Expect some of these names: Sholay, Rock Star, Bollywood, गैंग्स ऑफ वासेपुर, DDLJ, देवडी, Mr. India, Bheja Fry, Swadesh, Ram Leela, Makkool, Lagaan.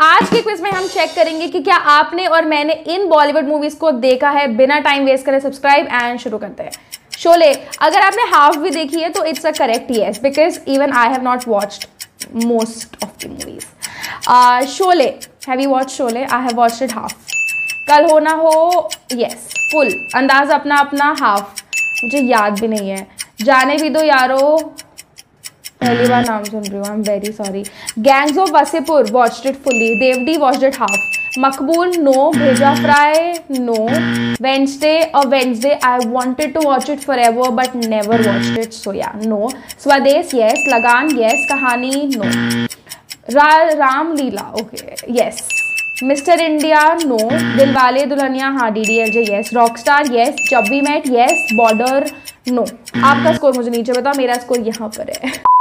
आज के क्विज में हम चेक करेंगे कि क्या आपने और मैंने इन बॉलीवुड मूवीज को देखा है। बिना टाइम वेस्ट करे सब्सक्राइब एंड शुरू करते हैं। शोले, अगर आपने हाफ भी देखी है तो it's a correct yes, because even I have not watched most of the movies. Sholay, have you watched Sholay? I have watched it half. Kal Ho ना हो, यस फुल। अंदाज अपना अपना हाफ, मुझे याद भी नहीं है। जाने भी दो यारो, पहली बार नाम सुन रही हूँ, I am very sorry. गैंग्स ऑफ वासेपुर, watched it fully. देवडी, watched it half. Maqbool, no. Bheja Fry, no. Wednesday I wanted to watch it for ever but never watched it, so yeah no. Swades, yes. Lagaan, yes. Kahaani, no. Ram Leela, okay yes. Mister India, no. Dilwale Dulhania, हाँ DDLJ, yes. Rockstar, yes. जब we met, yes. Border, no. आपका score मुझे नीचे बताओ, मेरा score यहाँ पर है।